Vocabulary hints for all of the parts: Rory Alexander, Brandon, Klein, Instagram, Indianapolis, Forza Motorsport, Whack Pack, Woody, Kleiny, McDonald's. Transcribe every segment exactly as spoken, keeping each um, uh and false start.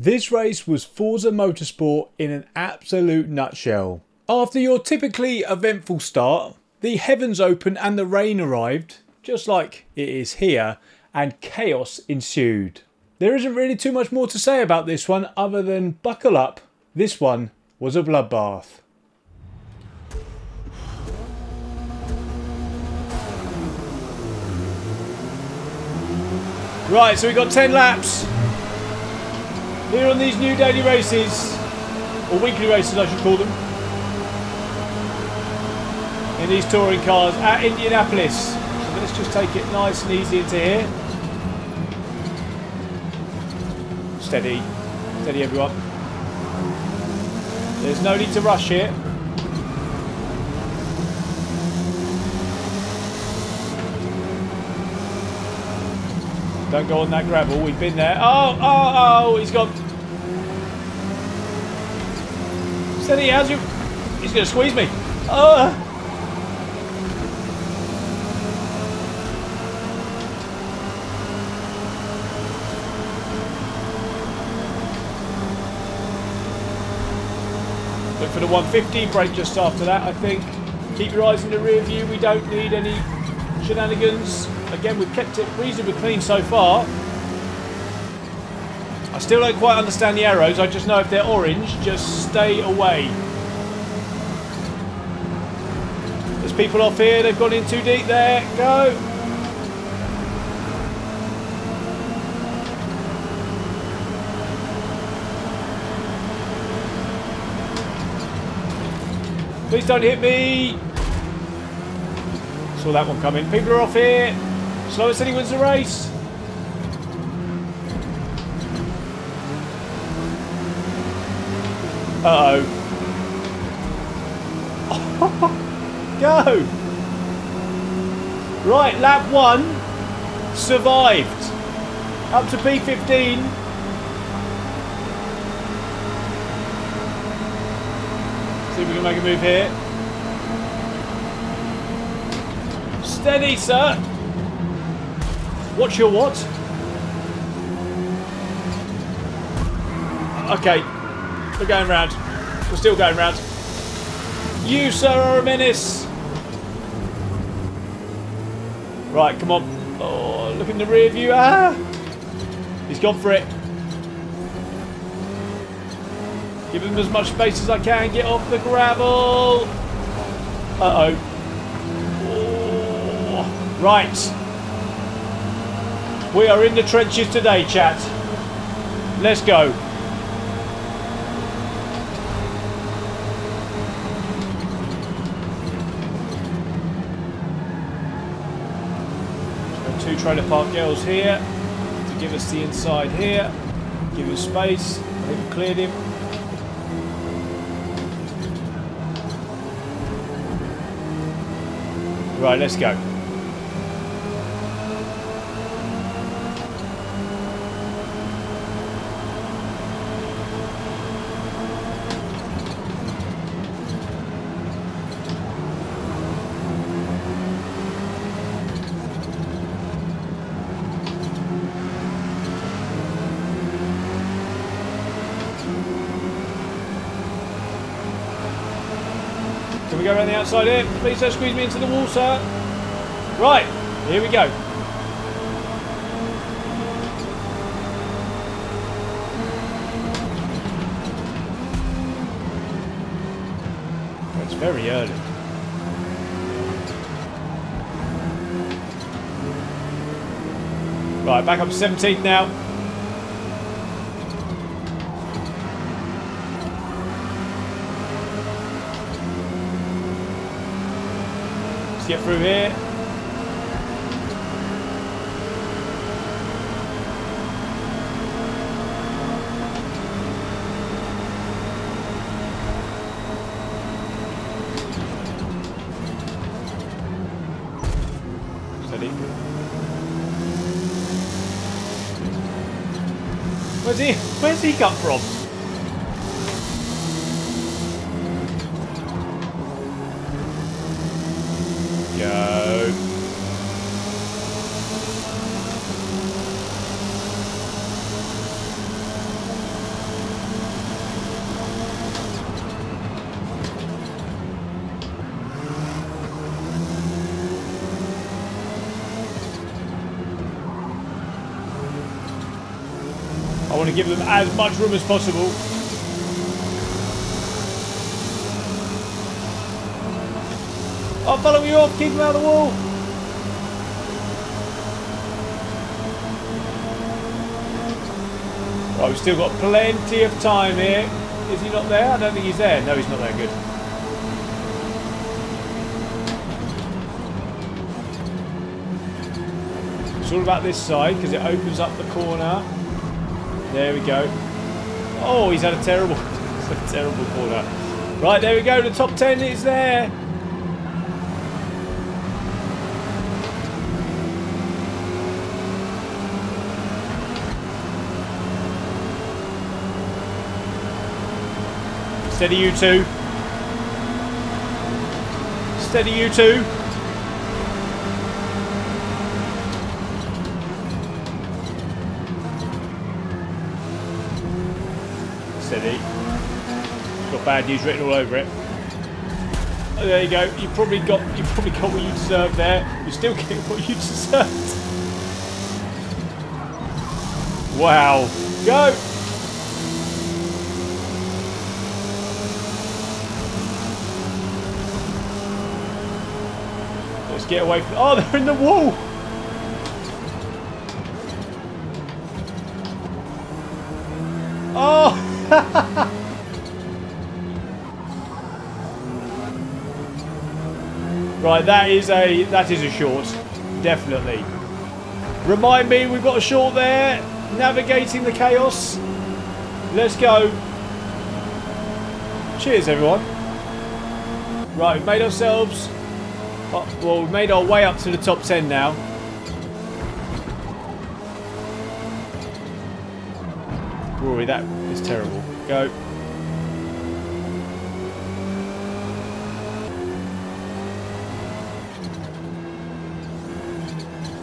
This race was Forza Motorsport in an absolute nutshell. After your typically eventful start, the heavens opened and the rain arrived, just like it is here, and chaos ensued. There isn't really too much more to say about this one other than buckle up, this one was a bloodbath. Right, so we've got ten laps here on these new daily races, or weekly races I should call them, in these touring cars at Indianapolis. So let's just take it nice and easy into here. Steady, steady everyone. There's no need to rush here. Don't go on that gravel, we've been there. Oh, oh, oh, he's gone. Steady, how's your... He's going to squeeze me. Oh. Look for the one fifty, brake just after that, I think. Keep your eyes in the rear view, we don't need any shenanigans. Again, we've kept it reasonably clean so far. I still don't quite understand the arrows. I just know if they're orange, just stay away. There's people off here. They've gone in too deep there. Go. Please don't hit me. Saw that one coming. People are off here. Slower City wins the race. Uh oh. Go! Right, lap one survived. Up to P fifteen. See if we can make a move here. Steady, sir. Watch your what? Okay, we're going round. We're still going round. You, sir, are a menace. Right, come on. Oh, look in the rear view. Ah! He's gone for it. Give him as much space as I can. Get off the gravel. Uh-oh. Oh. Right. We are in the trenches today, chat. Let's go. Got two trailer park girls here to give us the inside here. Give us space. They've cleared him. Right, let's go. We go around the outside here. Please don't squeeze me into the wall, sir. Right, here we go. It's very early. Right, back up to seventeenth now. Get through here. Steady. Where's he? Where's he come from? Go. want to give them as much room as possible. I'll follow you off, keep them out of the wall. Right, we've still got plenty of time here. Is he not there? I don't think he's there. No, he's not there. Good. It's all about this side because it opens up the corner. There we go. Oh, he's had a terrible, a terrible corner. Right, there we go. The top ten is there. Steady, you two. Steady, you two. Steady. Got bad news written all over it. Oh, there you go. You probably got. You probably got what you deserved there. You still get what you deserved. Wow. Go. Get away from... Oh, they're in the wall! Oh! Right, that is a... That is a short. Definitely. Remind me, we've got a short there. Navigating the chaos. Let's go. Cheers, everyone. Right, we've made ourselves... Oh, well, we've made our way up to the top ten now. Rory, that is terrible. Go.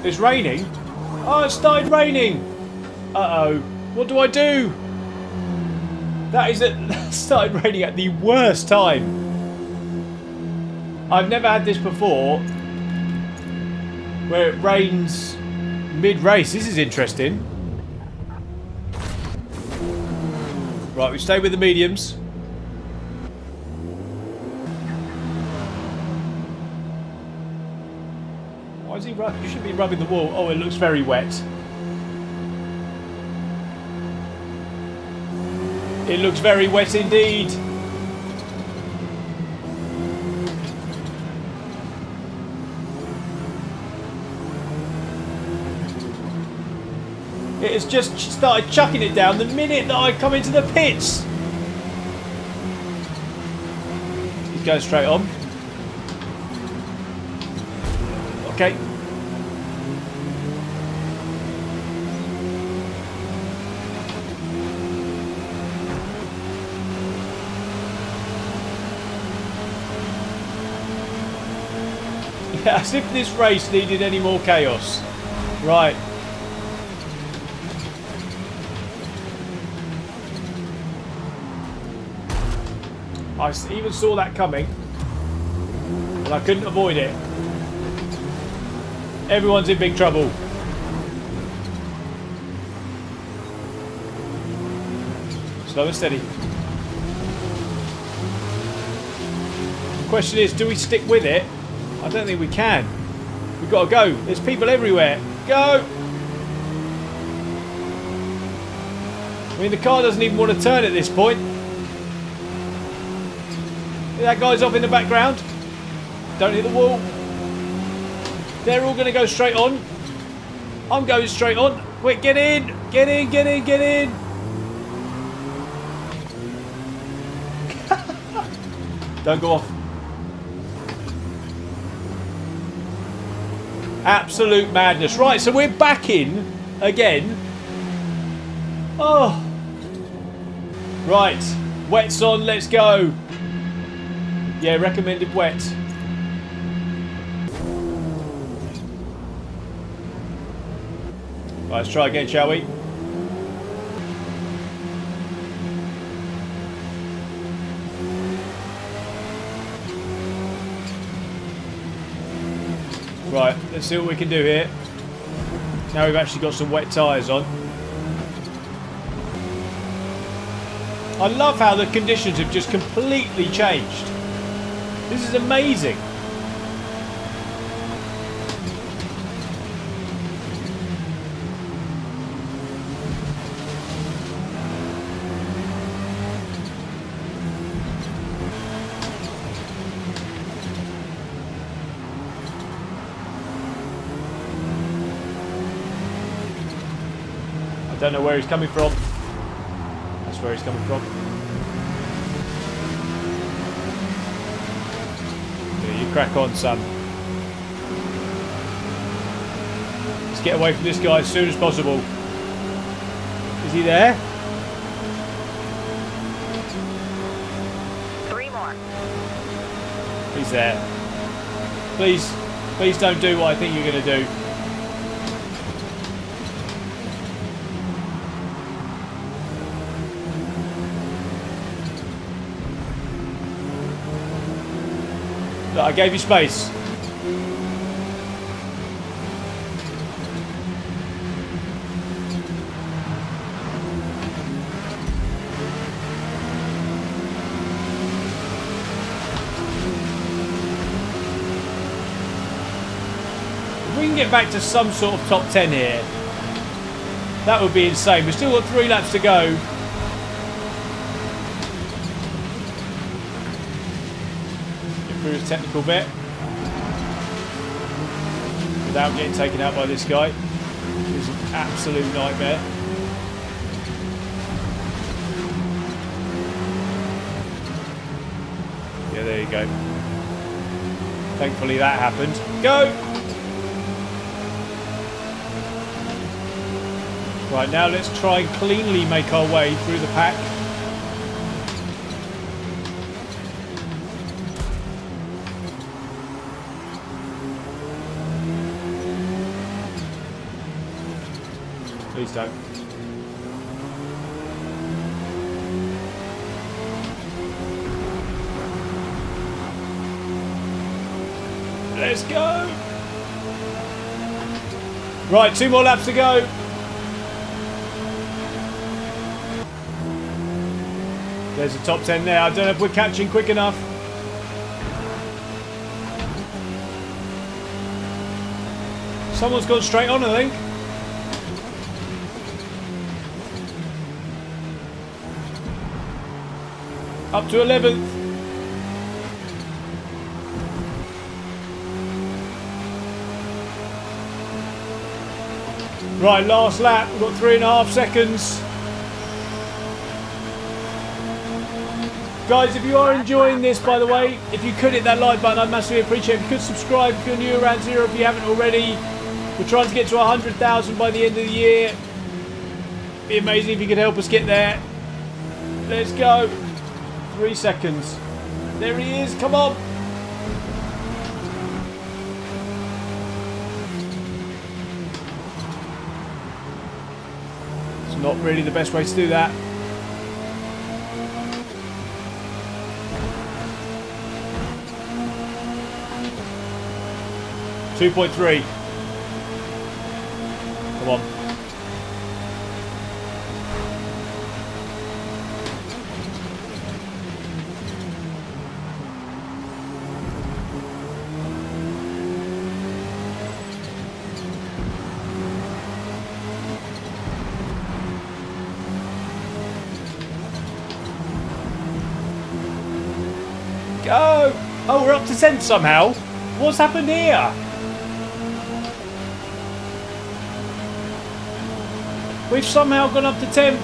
It's raining. Oh, it started raining. Uh-oh. What do I do? That is it. That started raining at the worst time. I've never had this before, where it rains mid-race. This is interesting. Right, we stay with the mediums. Why is he rubbing? You should be rubbing the wall. Oh, it looks very wet. It looks very wet indeed. It's just started chucking it down the minute that I come into the pits. He's going straight on. Okay. Yeah, as if this race needed any more chaos. Right. I even saw that coming, and I couldn't avoid it. Everyone's in big trouble. Slow and steady. The question is, do we stick with it? I don't think we can. We've got to go. There's people everywhere. Go! I mean, the car doesn't even want to turn at this point. That guy's off in the background. Don't hit the wall. They're all going to go straight on. I'm going straight on. Quick, get in. Get in, get in, get in. Don't go off. Absolute madness. Right, so we're back in again. Oh. Right. Wet's on. Let's go. Yeah, recommended wet. Right, let's try again, shall we? Right, let's see what we can do here. Now we've actually got some wet tyres on. I love how the conditions have just completely changed. This is amazing. I don't know where he's coming from. That's where he's coming from. Yeah, you crack on, son. Let's get away from this guy as soon as possible. Is he there? Three more. He's there. Please, please don't do what I think you're going to do. I gave you space. If we can get back to some sort of top ten here, that would be insane. We've still got three laps to go. His technical bit without getting taken out by this guy. It's an absolute nightmare. Yeah, there you go. Thankfully that happened. Go! Right, now let's try and cleanly make our way through the pack. Please don't. Let's go! Right, two more laps to go. There's a top ten there. I don't know if we're catching quick enough. Someone's gone straight on, I think. Up to eleventh. Right, last lap. We've got three and a half seconds. Guys, if you are enjoying this, by the way, if you could hit that like button, I'd massively appreciate it. If you could subscribe if you're new around here, if you haven't already. We're trying to get to one hundred thousand by the end of the year. It'd be amazing if you could help us get there. Let's go. Three seconds. There he is. Come on. It's not really the best way to do that. two point three. Come on. Go! Oh, we're up to ten somehow. What's happened here? We've somehow gone up to tenth.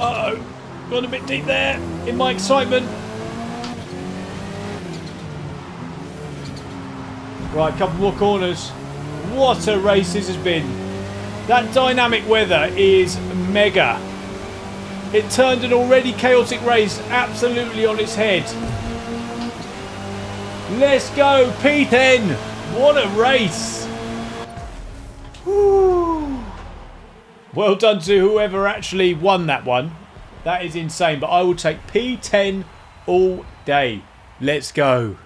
Uh oh, gone a bit deep there in my excitement. Right, a couple more corners. What a race this has been. That dynamic weather is mega. It turned an already chaotic race absolutely on its head. Let's go, P ten. What a race. Woo. Well done to whoever actually won that one. That is insane, but I will take P ten all day. Let's go.